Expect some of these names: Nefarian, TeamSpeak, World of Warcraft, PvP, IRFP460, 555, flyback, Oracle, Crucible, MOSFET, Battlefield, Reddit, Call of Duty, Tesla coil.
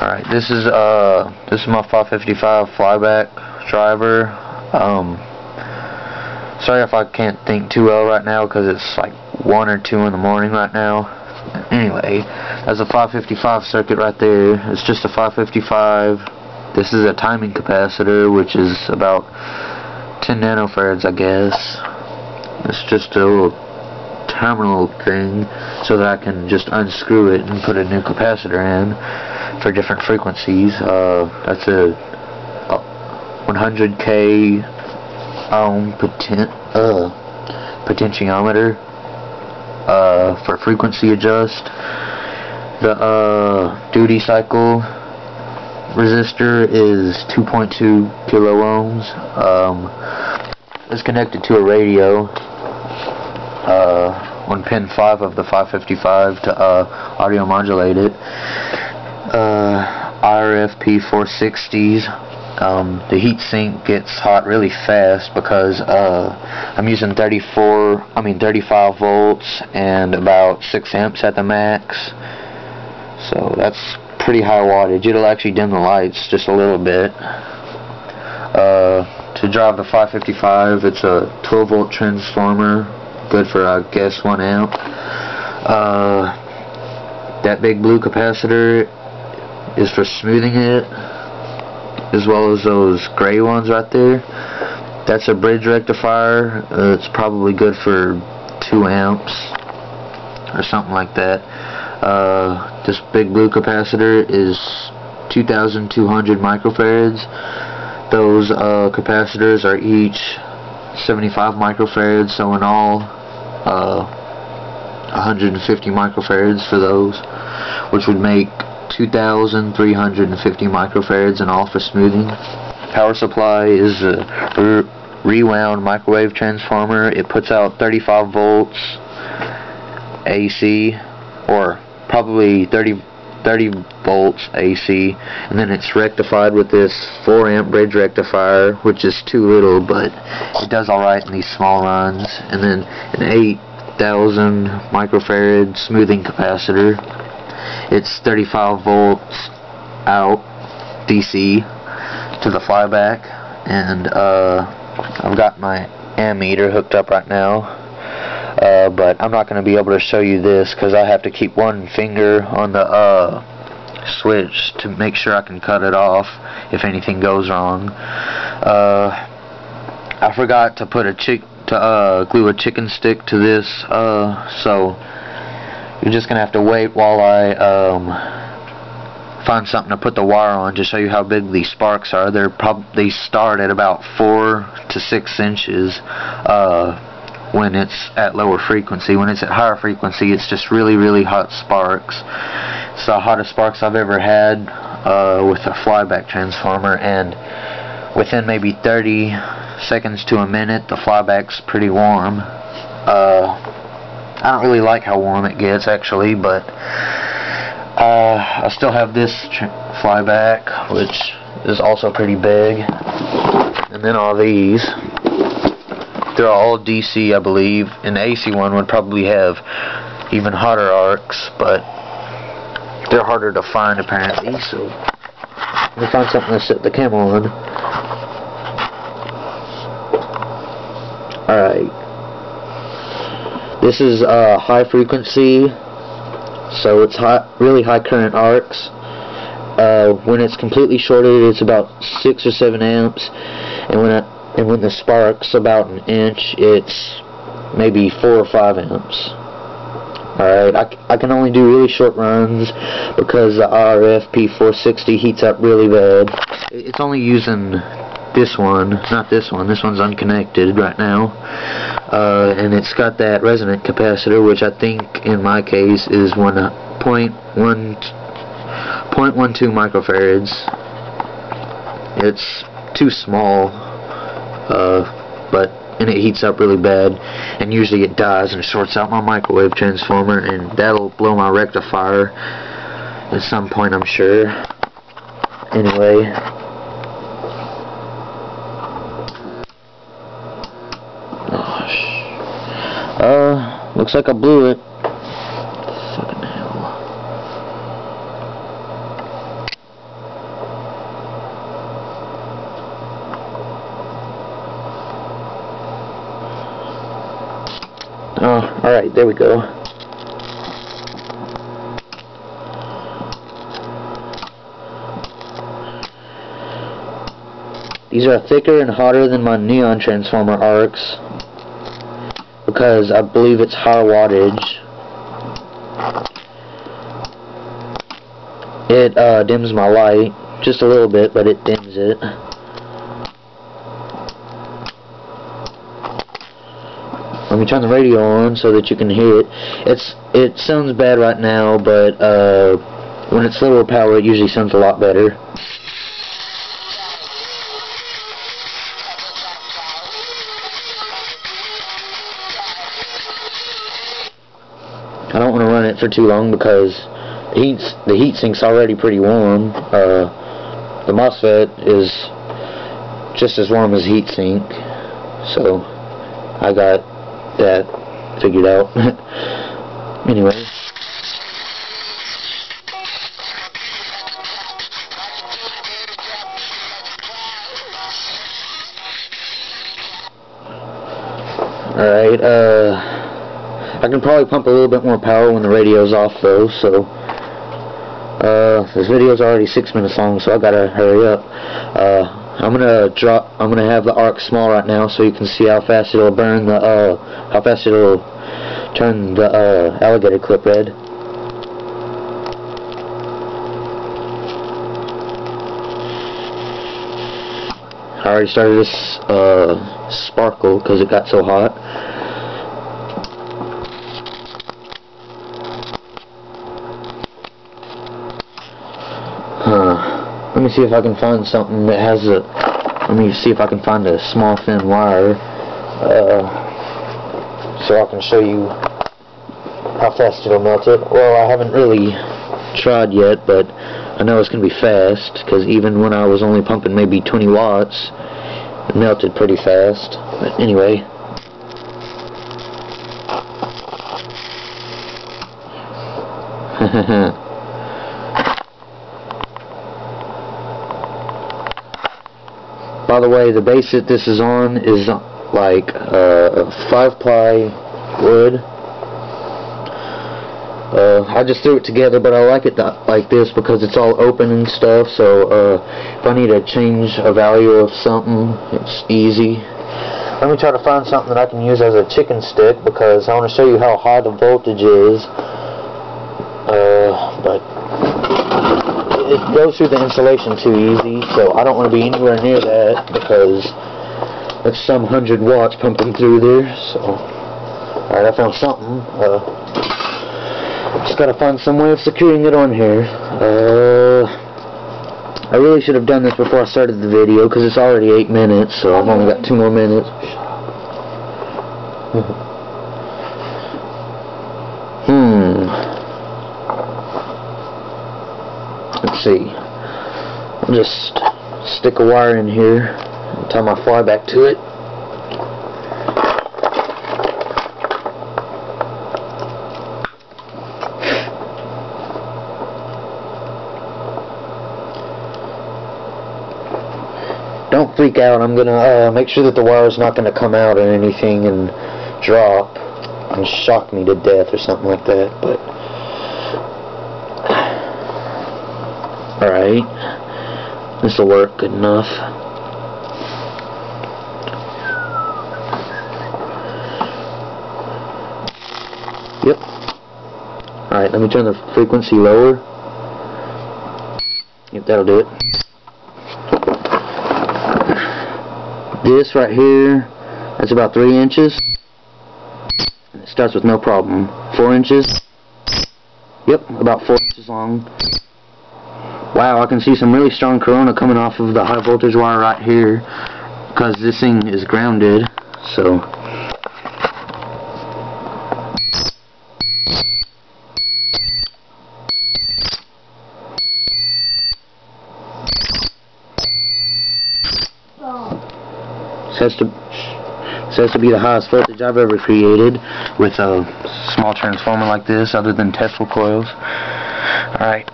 Alright, this is my 555 flyback driver. Sorry if I can't think too well right now because it's like 1 or 2 in the morning right now. Anyway, that's a 555 circuit right there. It's just a 555. This is a timing capacitor, which is about 10 nanofarads, I guess. It's just a little terminal thing so that I can just unscrew it and put a new capacitor in for different frequencies. That's a 100k ohm potentiometer for frequency adjust. The duty cycle resistor is 2.2 kilo ohms. It's connected to a radio on pin 5 of the 555 to audio modulate it. IRFP460s. The heatsink gets hot really fast because I'm using 35 volts and about 6 amps at the max. So that's pretty high wattage. It'll actually dim the lights just a little bit. To drive the 555, it's a 12 volt transformer. Good for, I guess, 1 amp. That big blue capacitor is for smoothing it, as well as those gray ones right there. That's a bridge rectifier. It's probably good for 2 amps or something like that. This big blue capacitor is 2,200 microfarads. Those capacitors are each 75 microfarads, so in all 150 microfarads for those, which would make 2,350 microfarads in all for smoothing. Power supply is a rewound microwave transformer. It puts out 35 volts AC, or probably 30 volts AC, and then it's rectified with this 4 amp bridge rectifier, which is too little, but it does alright in these small runs. And then an 8,000 microfarad smoothing capacitor. It's 35 volts out DC to the flyback, and I've got my ammeter hooked up right now. But I'm not going to be able to show you this because I have to keep one finger on the switch to make sure I can cut it off if anything goes wrong. I forgot to put glue a chicken stick to this, so you're just going to have to wait while I find something to put the wire on to show you how big these sparks are. They start at about 4 to 6 inches. When it's at lower frequency. When it's at higher frequency, it's just really, really hot sparks. It's the hottest sparks I've ever had with a flyback transformer, and within maybe 30 seconds to a minute, the flyback's pretty warm. I don't really like how warm it gets, actually, but I still have this flyback, which is also pretty big, and then all these. They're all DC, I believe. An AC one would probably have even hotter arcs, but they're harder to find apparently, so let me find something to set the camera on. Alright. This is high frequency, so it's really high current arcs. When it's completely shorted, it's about 6 or 7 amps, and when the spark's about an inch, it's maybe 4 or 5 amps. Alright, I can only do really short runs because the RFP460 heats up really bad. It's only using this one, not this one. This one's unconnected right now. And it's got that resonant capacitor, which I think in my case is 0.12 microfarads. It's too small. And it heats up really bad, and usually it dies and sorts out my microwave transformer, and that'll blow my rectifier at some point, I'm sure. Anyway, gosh, looks like I blew it. Fucking hell. Alright, there we go. These are thicker and hotter than my neon transformer arcs because I believe it's high wattage. It dims my light just a little bit, but it dims it. Let me turn the radio on so that you can hear it. It sounds bad right now, but when it's lower power, it usually sounds a lot better. I don't want to run it for too long because the heat sink's already pretty warm. The MOSFET is just as warm as heat sink, so I got that figured out. Anyway, alright, I can probably pump a little bit more power when the radio's off though, so this video's already 6 minutes long, so I gotta hurry up. I'm gonna have the arc small right now, so you can see how fast it'll burn the, how fast it'll turn the alligator clip red. I already started this sparkle because it got so hot. Let me see if I can find something that has a... Let me see if I can find a small thin wire so I can show you how fast it'll melt it. Well, I haven't really tried yet, but I know it's going to be fast because even when I was only pumping maybe 20 watts, it melted pretty fast. But anyway... By the way, the base that this is on is like 5-ply wood. I just threw it together, but I like it like this because it's all open and stuff, so if I need to change a value of something, it's easy. Let me try to find something that I can use as a chicken stick because I want to show you how high the voltage is. It goes through the insulation too easy, so I don't want to be anywhere near that because that's some 100 watts pumping through there. So, alright, I found something. Just gotta find some way of securing it on here. I really should have done this before I started the video because it's already 8 minutes, so I've only got 2 more minutes. Let's see. I'll just stick a wire in here and tie my fly back to it. Don't freak out. I'm gonna make sure that the wire's not gonna come out or anything and drop and shock me to death or something like that, but alright, this will work good enough. Yep. Alright, let me turn the frequency lower. Yep, that'll do it. This right here, that's about 3 inches. And it starts with no problem. 4 inches. Yep, about 4 inches long. Wow, I can see some really strong corona coming off of the high voltage wire right here because this thing is grounded, so it has to be the highest voltage I've ever created with a small transformer like this other than Tesla coils. Alright.